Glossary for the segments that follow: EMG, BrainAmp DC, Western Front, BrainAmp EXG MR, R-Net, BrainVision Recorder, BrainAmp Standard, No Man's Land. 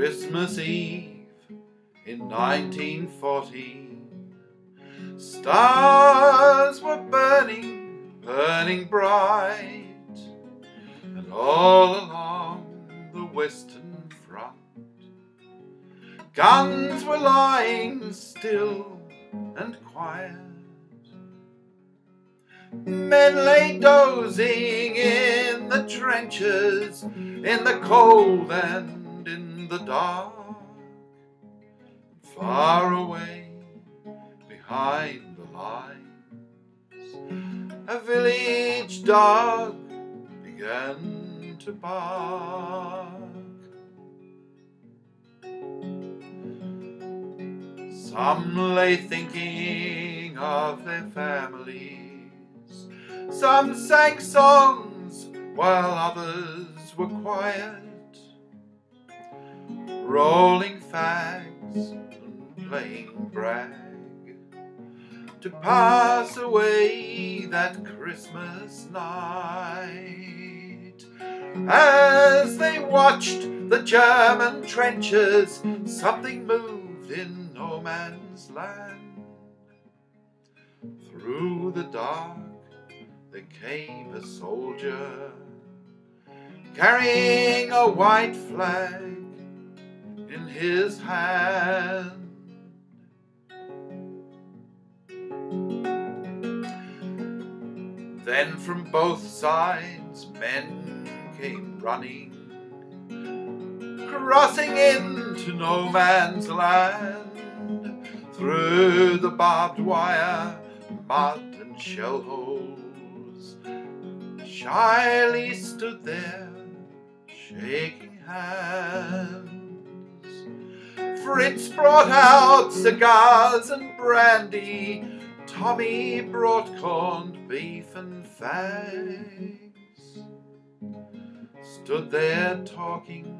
Christmas Eve in 1940, stars were burning, burning bright, and all along the Western Front, guns were lying still and quiet. Men lay dozing in the trenches, in the cold and in the dark. Far away behind the lines, a village dog began to bark. Some lay thinking of their families, some sang songs while others were quiet, rolling fags and playing brag, to pass away that Christmas night. As they watched the German trenches, something moved in no man's land. Through the dark there came a soldier, carrying a white flag in his hand. Then from both sides men came running, crossing into no man's land, through the barbed wire, mud and shell holes. Shyly stood there, shaking hands. Fritz brought out cigars and brandy, Tommy brought corned beef and fags. Stood there talking,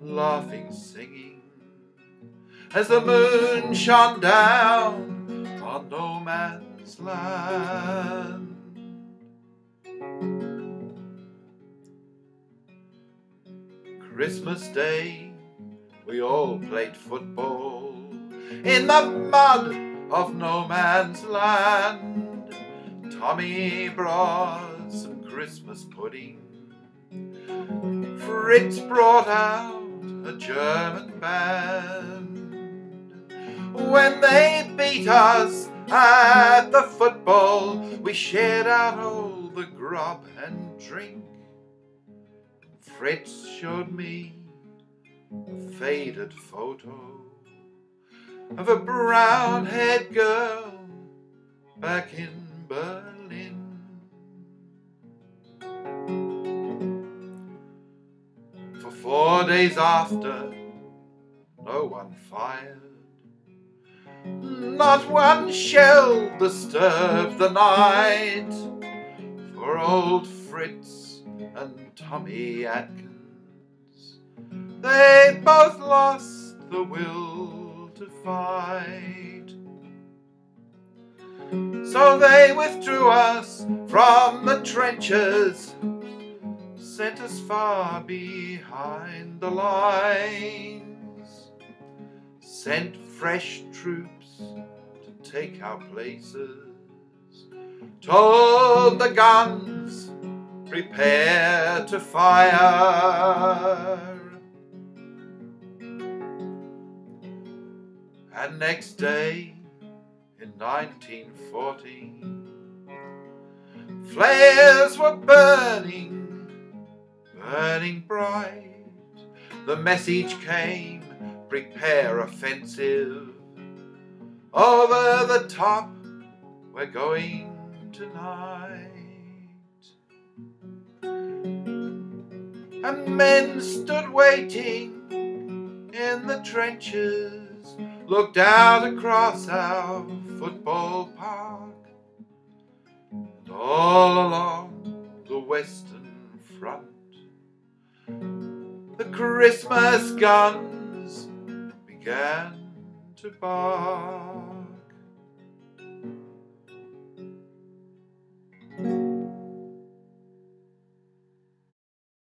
laughing, singing, as the moon shone down on no man's land. Christmas Day, we all played football in the mud of no man's land. Tommy brought some Christmas pudding, Fritz brought out a German band. When they beat us at the football, we shared out all the grub and drink. Fritz showed me a faded photo of a brown-haired girl back in Berlin. For 4 days after, no one fired, not one shell disturbed the night, for old Fritz and Tommy Atkins, they both lost the will to fight. So they withdrew us from the trenches, sent us far behind the lines, sent fresh troops to take our places, told the guns, prepare to fire. And next day in 1940, flares were burning, burning bright. The message came, prepare offensive, over the top we're going tonight. And men stood waiting in the trenches, looked out across our football park, and all along the Western Front, the Christmas guns began to bark.